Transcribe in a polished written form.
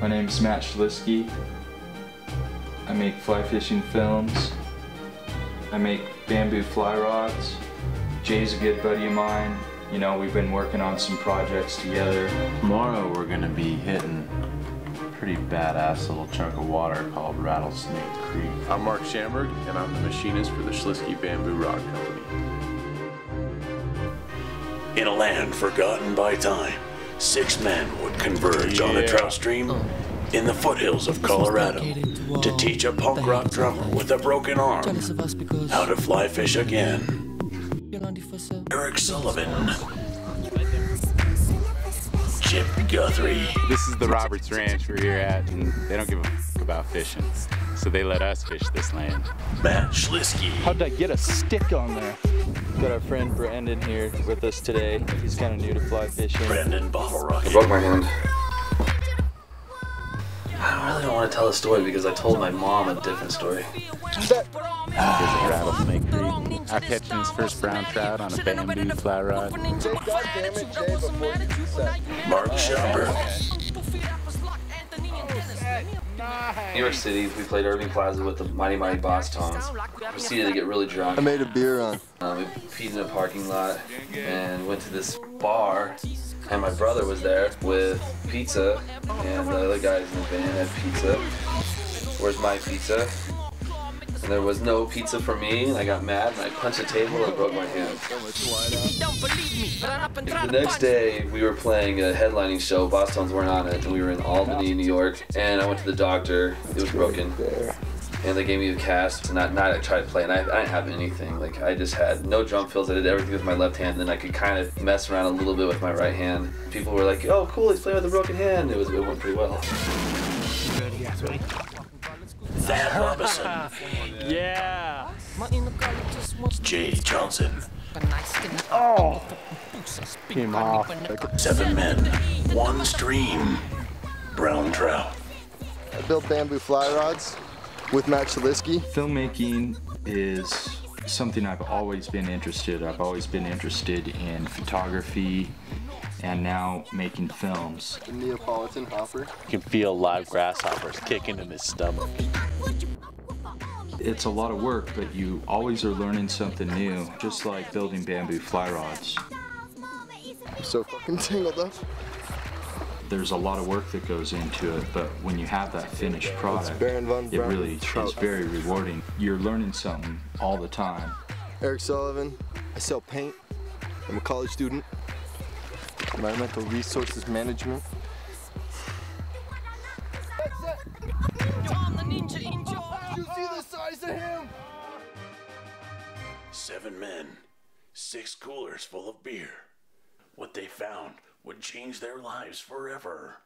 My name's Matt Schliske. I make fly fishing films. I make bamboo fly rods. Jay's a good buddy of mine. You know, we've been working on some projects together. Tomorrow we're gonna be hitting a pretty badass little chunk of water called Rattlesnake Creek. I'm Mark Schamberg, and I'm the machinist for the Schliske Bamboo Rod Company. In a land forgotten by time, six men would converge on a trout stream in the foothills of Colorado to teach a punk rock drummer with a broken arm how to fly fish again. Eric Sullivan, Chip Guthrie. This is the Roberts Ranch we're here at, and they don't give a fuck about fishing, so they let us fish this land. Matt Schliske. How'd I get a stick on there? Got our friend Brandon here with us today. He's kind of new to fly fishing. Brandon bottle rocket. I broke my hand. I really don't want to tell a story because I told my mom a different story. There's a rattlesnake creek. I'm catching his first brown trout on a bamboo fly rod. Mark Schamberg. New York City, we played Irving Plaza with the Mighty Mighty Bosstones. Proceeded to get really drunk. I made a beer run. We peed in a parking lot and went to this bar. And my brother was there with pizza, and the other guys in the band had pizza. Where's my pizza? And there was no pizza for me, and I got mad, and I punched a table and broke my hand. The next day, we were playing a headlining show. Bosstones weren't on it, and we were in Albany, New York. And I went to the doctor. It was broken. And they gave me a cast, and that night I tried to play, and I didn't have anything. Like, I just had no drum fills. I did everything with my left hand, and then I could kind of mess around a little bit with my right hand. People were like, oh, cool, he's playing with a broken hand. It went pretty well. Thad Robison. Yeah. Jay Johnson. Oh. Came off. Seven men, one stream, brown trout. I built bamboo fly rods with Matt Schliske. Filmmaking is something I've always been interested in. I've always been interested in photography and now making films. The Neapolitan hopper. You can feel live grasshoppers kicking in his stomach. It's a lot of work, but you always are learning something new, just like building bamboo fly rods. I'm so fucking tangled up. There's a lot of work that goes into it, but when you have that finished product, it really is very rewarding. You're learning something all the time. Eric Sullivan, I sell paint. I'm a college student. Environmental resources management. That's it. You see the size of him? Seven men, six coolers full of beer. What they found would change their lives forever.